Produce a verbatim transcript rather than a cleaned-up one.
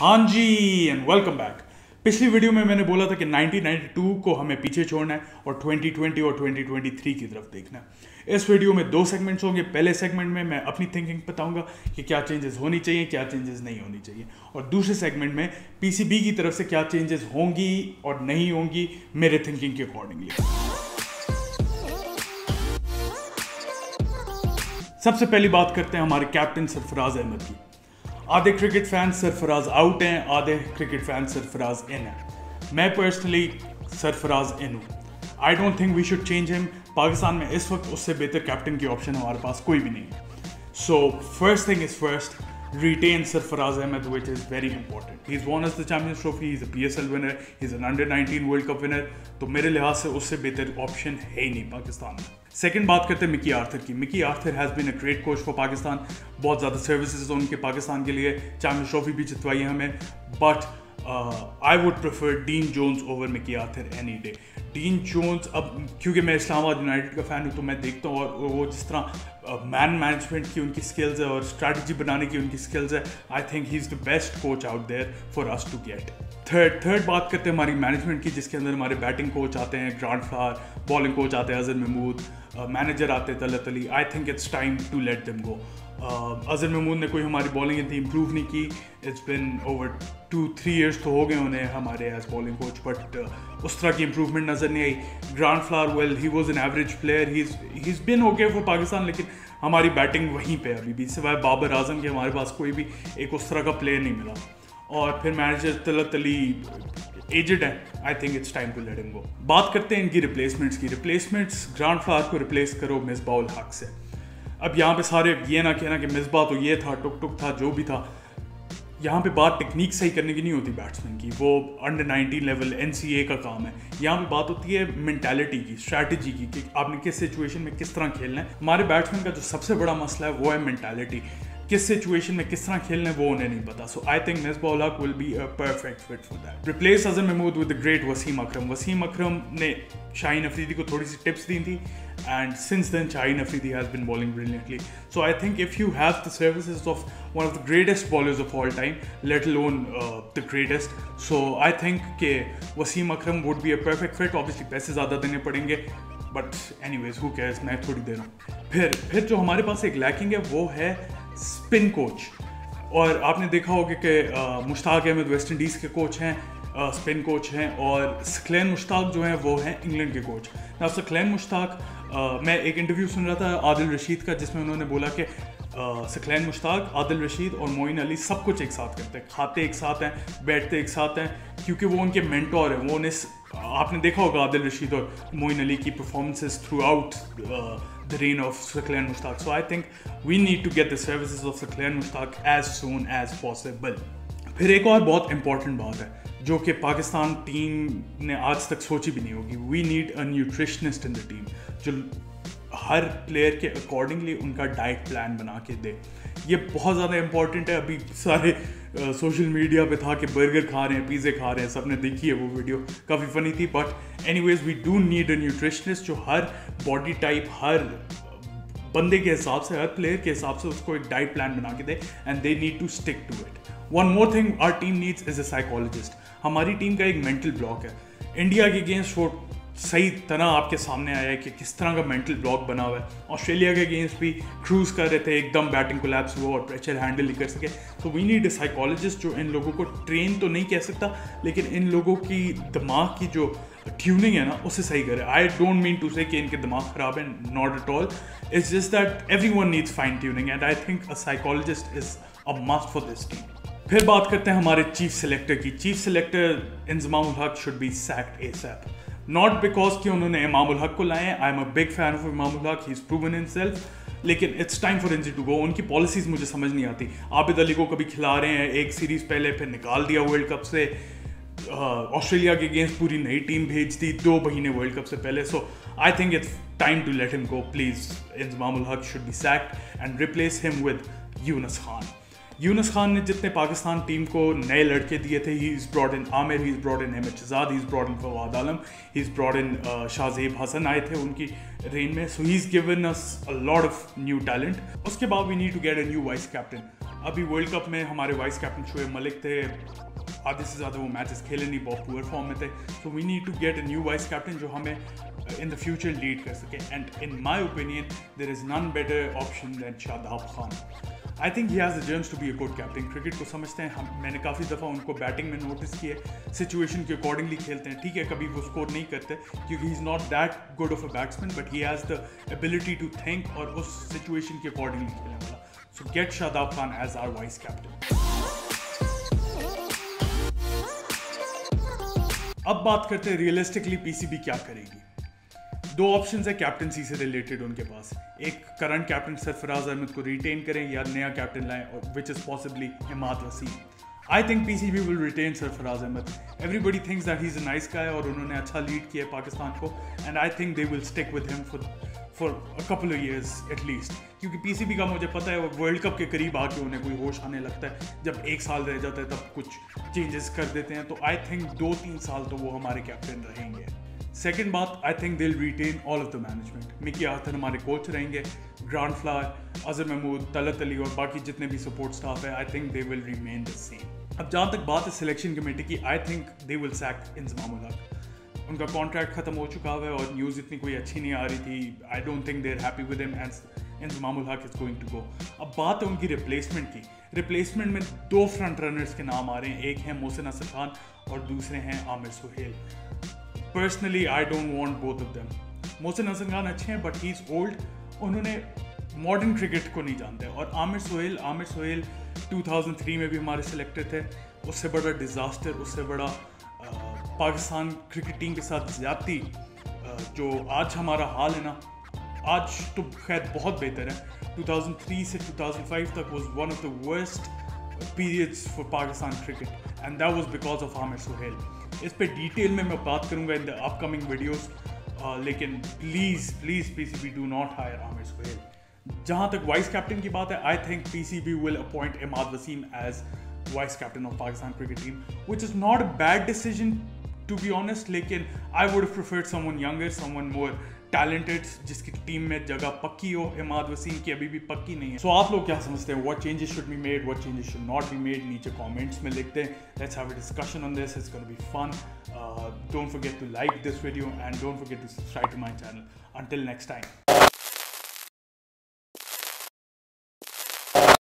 हाँ जी and welcome back. पिछली वीडियो में मैंने बोला था कि नाइनटीन नाइंटी टू को हमें पीछे छोड़ना है और ट्वेंटी ट्वेंटी और ट्वेंटी ट्वेंटी थ्री की तरफ देखना है। इस वीडियो में दो सेगमेंट्स होंगे। पहले सेगमेंट में मैं अपनी थिंकिंग बताऊंगा कि क्या चेंजेस होनी चाहिए, क्या चेंजेस नहीं होनी चाहिए, और दूसरे सेगमेंट में पीसीबी की तरफ से क्या चेंजेस होंगी और नहीं होंगी मेरे थिंकिंग के अकॉर्डिंगली। सबसे पहली बात करते हैं हमारे कैप्टन सरफराज अहमद की। आधे क्रिकेट फैन सरफराज आउट हैं, आधे क्रिकेट फैन सरफराज इन हैं। मैं पर्सनली सरफराज इन हूँ। I don't think we should change him. Pakistan में इस वक्त उससे बेहतर कैप्टन की ऑप्शन हमारे पास कोई भी नहीं है। So first thing is first, retain Sarfaraz Ahmed, which is very important. He's won us the Champions Trophy, he's a P S L winner, he's an under nineteen World Cup winner. तो मेरे लिहाज से उससे बेहतर option है ही नहीं पाकिस्तान में। Second बात करते हैं मिकी आर्थर की। Mickey Arthur has been a great coach for Pakistan. बहुत ज़्यादा सर्विसेज उनके पाकिस्तान के लिए, चैम्पियंस ट्रॉफी भी जितवाई है हमें। But I would prefer Dean Jones over Mickey Arthur any day. Dean Jones, अब क्योंकि मैं इस्लामाबाद यूनाइटेड का फ़ैन हूँ तो मैं देखता हूँ, और वो जिस तरह मैन मैनेजमेंट की उनकी स्किल्स है और स्ट्रैटेजी बनाने की उनकी स्किल्स है, I think he is the best coach out there for us to get. Third third बात करते हैं हमारी मैनेजमेंट की, जिसके अंदर हमारे बैटिंग कोच आते हैं ग्रांट फ्लावर, बॉलिंग कोच आते हैं अजहर महमूद, मैनेजर आते हैं तलतली। I think it's time to let them go. Azhar Mahmood ने कोई हमारी बॉलिंग इतनी इम्प्रूव नहीं की। It's been over two three years तो हो गए उन्हें हमारे एज बॉलिंग कोच, बट उस तरह की इम्प्रूवमेंट नज़र नहीं आई। Grant Flower, well he was an average player, he he is been okay for Pakistan, लेकिन हमारी बैटिंग वहीं पे अभी भी, सिवाय बाबर आजम के हमारे पास कोई भी एक उस तरह का प्लेयर नहीं मिला। और फिर मैनेजर तलतली एजेड है। I think it's time to let him go. बात करते हैं इनकी रिप्लेसमेंट्स की। रिप्लेसमेंट्स, ग्रांट फ्लावर को रिप्लेस करो मिसबाह-उल हक से। अब यहाँ पे सारे ये ना कहना कि मिसबा तो ये था, टुक टुक था, जो भी था। यहाँ पे बात टेक्निक सही करने की नहीं होती बैट्समैन की, वो under nineteen level N C A का काम है। यहाँ पे बात होती है मेंटालिटी की, स्ट्रैटेजी की, कि आपने किस सिचुएशन में किस तरह खेलना है। हमारे बैट्समैन का जो सबसे बड़ा मसला है वो है मेंटालिटी। किस सिचुएशन में किस तरह खेलना है वो उन्हें नहीं पता। सो I think Misbah ul Haq will be a perfect fit for that. Replace Azhar Mahmood with the great Wasim Akram. Wasim Akram ने शाहीन अफरीदी को थोड़ी सी टिप्स दी थी, and since then Shaheen Afridi has been bowling brilliantly. So I think if you have the services of one of the greatest bowlers of all time, let alone uh, the greatest, so I think ke Wasim Akram would be a perfect fit. Obviously पैसे ज़्यादा देने पड़ेंगे, but anyways who cares, मैं थोड़ी दे रहा हूँ। फिर फिर जो हमारे पास एक lacking है वो है spin coach, और आपने देखा होगा कि मुश्ताक अहमद वेस्ट इंडीज़ के कोच हैं, स्पिन कोच हैं, और सकलैन मुश्ताक जो हैं वो हैं इंग्लैंड के कोच। ना सकलैन मुश्ताक, Uh, मैं एक इंटरव्यू सुन रहा था आदिल रशीद का, जिसमें उन्होंने बोला कि uh, सकलैन मुश्ताक, आदिल रशीद और मोइन अली सब कुछ एक साथ करते हैं, खाते एक साथ हैं, बैठते एक साथ हैं, क्योंकि वो उनके मेंटोर हैं। वो उन्हें, आपने देखा होगा आदिल रशीद और मोइन अली की performances throughout the reign of Saqlain Mushtaq. So I think we need to get the services of Saqlain Mushtaq as soon as possible. फिर एक और बहुत इंपॉर्टेंट बात है जो कि पाकिस्तान टीम ने आज तक सोची भी नहीं होगी, we need a nutritionist in the team, जो हर प्लेयर के अकॉर्डिंगली उनका डाइट प्लान बना के दे। ये बहुत ज़्यादा इंपॉर्टेंट है। अभी सारे सोशल uh, मीडिया पे था कि बर्गर खा रहे हैं, पिज़्ज़े खा रहे हैं, सबने देखी है वो वीडियो, काफ़ी फनी थी। But anyways we do need a nutritionist जो हर बॉडी टाइप, हर बंदे के हिसाब से, हर प्लेयर के हिसाब से उसको एक डाइट प्लान बना के दे, and they need to stick to it. One more thing our team needs is a psychologist. हमारी टीम का एक मेंटल ब्लॉक है। इंडिया के अगेंस्ट वो सही तरह आपके सामने आया है कि किस तरह का मेंटल ब्लॉक बना हुआ है। ऑस्ट्रेलिया के अगेंस्ट भी क्रूज कर रहे थे, एकदम बैटिंग कोलैप्स हुआ और प्रेशर हैंडल नहीं कर सके। तो वी नीड अ साइकोलॉजिस्ट जो इन लोगों को ट्रेन तो नहीं कह सकता, लेकिन इन लोगों की दिमाग की जो ट्यूनिंग है ना उसे सही करे। आई डोंट मीन टू से कि इनके दिमाग ख़राब है, not at all, it's just that everyone needs fine tuning, and I think a psychologist is a must for this team. फिर बात करते हैं हमारे चीफ सिलेक्टर की। Chief selector Inzamamul Haq should be sacked ASAP. Not because कि उन्होंने इमामुल हक को लाए हैं, I am a big fan of Imamul Haq, he is proven himself, लेकिन it's time for Inzi to गो। उनकी पॉलिसीज़ मुझे समझ नहीं आती। आबिद अली को कभी खिला रहे हैं, एक सीरीज़ पहले फिर निकाल दिया वर्ल्ड कप से, ऑस्ट्रेलिया के अगेंस्ट पूरी नई टीम भेज दी दो महीने वर्ल्ड कप से पहले। So I think it's time to let him go. Please Inzamamul Haq should be sacked and replace him with Younis Khan. Younis Khan ने जितने पाकिस्तान टीम को नए लड़के दिए थे, he is brought in Amir, he is brought in Ahmed Shehzad, he is brought in Fawad Alam, he is brought in Shahzeb Hasan आए थे उनकी रेन में। So he is given us a lot of new talent. उसके बाद we need to get a new vice captain. अभी world cup में हमारे vice captain Shoaib Malik थे, आधे से ज़्यादा वो मैचेस खेले नहीं, बहुत पुअर फॉर्म में थे. So we need to get a new vice captain जो हमें इन द फ्यूचर लीड कर सके. And in my opinion there is none better option than Shadab Khan. I think he has the germs to be a good captain. Cricket को समझते हैं हम, मैंने काफ़ी दफ़ा उनको बैटिंग में नोटिस किया है, सिचुएशन के अकॉर्डिंगली खेलते हैं. ठीक है, कभी वो स्कोर नहीं करते क्योंकि he is not that good of a batsman, but he has the ability to think और उस सिचुएशन के अकॉर्डिंगली खेलने वाला. So get Shadab Khan as our vice captain. अब बात करते हैं रियलिस्टिकली पीसीबी क्या करेगी. दो ऑप्शंस है कैप्टनसी से रिलेटेड उनके पास. एक, करंट कैप्टन सरफराज अहमद को रिटेन करें या नया कैप्टन लाएं, which is possibly Imad Wasim. I think PCB will retain Sarfaraz Ahmed. Everybody thinks that he is a nice guy और उन्होंने अच्छा लीड किया पाकिस्तान को, and I think they will stick with him for for a couple of years at least. क्योंकि PCB का मुझे पता है वर्ल्ड कप के करीब आके उन्हें कोई होश आने लगता है, जब एक साल रह जाता है तब कुछ चेंजेस कर देते हैं. तो आई थिंक दो तीन साल तो वो हमारे कैप्टन रहेंगे. सेकेंड बात, I think they'll retain all of the management. Mickey Arthur हमारे कोच रहेंगे, ग्रांट फ्लावर, अजहर महमूद, तलतली और बाकी जितने भी सपोर्ट स्टाफ है, I think they will remain the same. अब जहाँ तक बात है सिलेक्शन कमेटी की, I think they will sack Inzamamul Haq. उनका कॉन्ट्रैक्ट खत्म हो चुका है और न्यूज़ इतनी कोई अच्छी नहीं आ रही थी. I don't think they are happy with him and Inzamamul Haq is going to go. अब बात है उनकी रिप्लेसमेंट की. रिप्लेसमेंट में दो फ्रंट रनर्स के नाम आ रहे हैं, एक है मोहसिन हसन खान और दूसरे हैं Aamir Sohail. Personally I don't want both of them. Mohsin Hasan Khan अच्छे हैं बट ही इज़ ओल्ड, उन्होंने मॉडर्न क्रिकेट को नहीं जानते. और आमिर सोहेल आमिर सोहेल दो हज़ार तीन में भी हमारे सिलेक्टेड थे. उससे बड़ा डिज़ास्टर, उससे बड़ा आ, पाकिस्तान क्रिकेट टीम के साथ ज़्यादती जो आज हमारा हाल है ना, आज तो खैर बहुत बेहतर है. दो हज़ार तीन से दो हज़ार पाँच तक was one of the worst periods for Pakistan cricket and that was because of Aamir Sohail. इस पे डिटेल में मैं बात करूंगा इन द अपकमिंग वीडियोस, लेकिन please please PCB do not hire Aamir Sohail. जहाँ तक वाइस कैप्टन की बात है, I think PCB will appoint Imad Wasim as vice captain of Pakistan cricket team, which is not a bad decision to be honest, लेकिन I would preferred someone younger, someone more talented, जिसकी team में जगह पक्की हो. इमाद वसीम की अभी भी पक्की नहीं है. सो so, आप लोग क्या समझते हैं, what changes should be made, what changes should not be made, नीचे कमेंट्स में लिखते Let's have a discussion on this. It's going to be fun. Don't forget to like this video and don't forget to subscribe to my channel. Until next time.